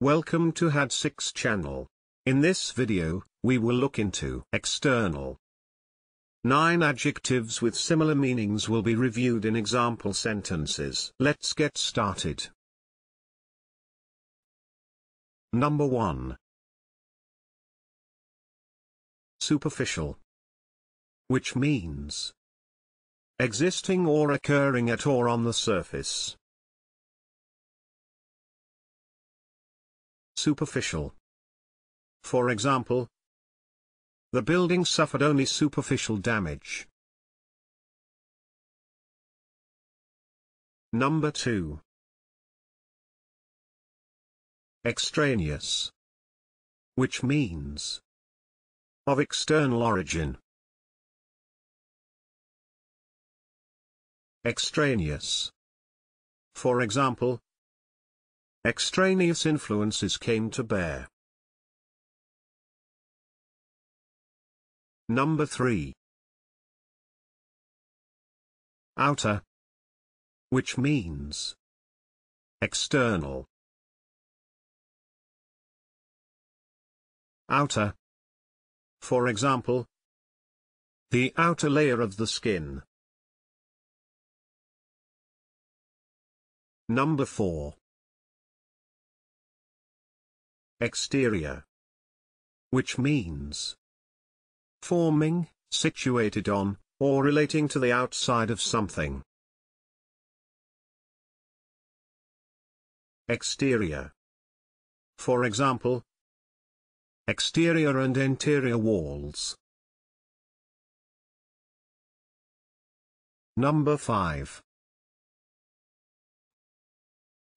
Welcome to HAD6 channel. In this video, we will look into external. 9 adjectives with similar meanings will be reviewed in example sentences. Let's get started. Number 1. Superficial. Which means existing or occurring at or on the surface. Superficial. For example, the building suffered only superficial damage. Number 2. Extraneous. Which means of external origin. Extraneous. For example, extraneous influences came to bear. Number 3. Outer. Which means external. Outer. For example, the outer layer of the skin. Number 4. Exterior. Which means forming, situated on, or relating to the outside of something. Exterior. For example, exterior and interior walls. Number 5.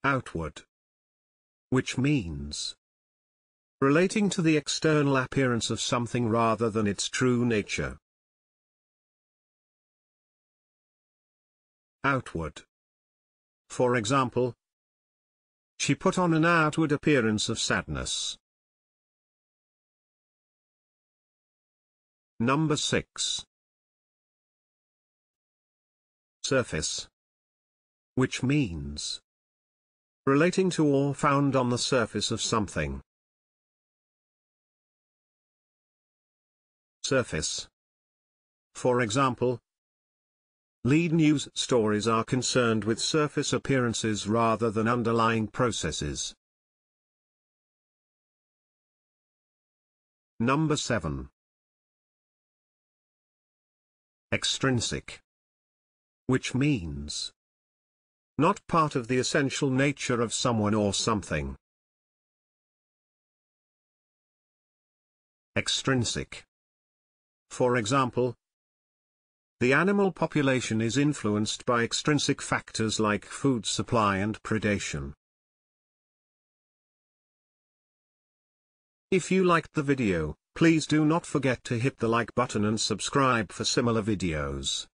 Outward. Which means relating to the external appearance of something rather than its true nature. Outward. For example, she put on an outward appearance of sadness. Number 6. Surface. Which means relating to or found on the surface of something. Surface. For example, lead news stories are concerned with surface appearances rather than underlying processes. Number 7. Extrinsic. Which means not part of the essential nature of someone or something. Extrinsic. For example, the animal population is influenced by extrinsic factors like food supply and predation. If you liked the video, please do not forget to hit the like button and subscribe for similar videos.